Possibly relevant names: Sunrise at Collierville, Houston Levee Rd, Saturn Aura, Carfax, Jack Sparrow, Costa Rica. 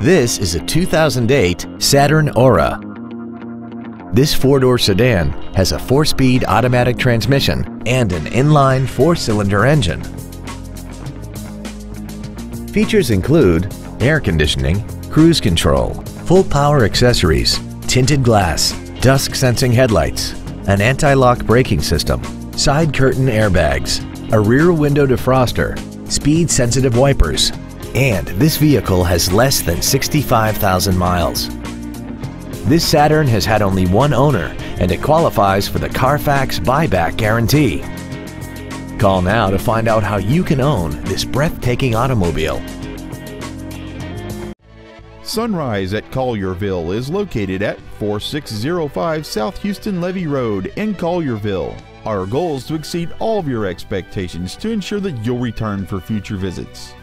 This is a 2008 Saturn Aura. This four-door sedan has a four-speed automatic transmission and an inline four-cylinder engine. Features include air conditioning, cruise control, full power accessories, tinted glass, dusk-sensing headlights, an anti-lock braking system, side curtain airbags, a rear window defroster, speed-sensitive wipers, and this vehicle has less than 65,000 miles. This Saturn has had only one owner and it qualifies for the Carfax buyback guarantee. Call now to find out how you can own this breathtaking automobile. Sunrise at Collierville is located at 4605 South Houston Levee Road in Collierville. Our goal is to exceed all of your expectations to ensure that you'll return for future visits.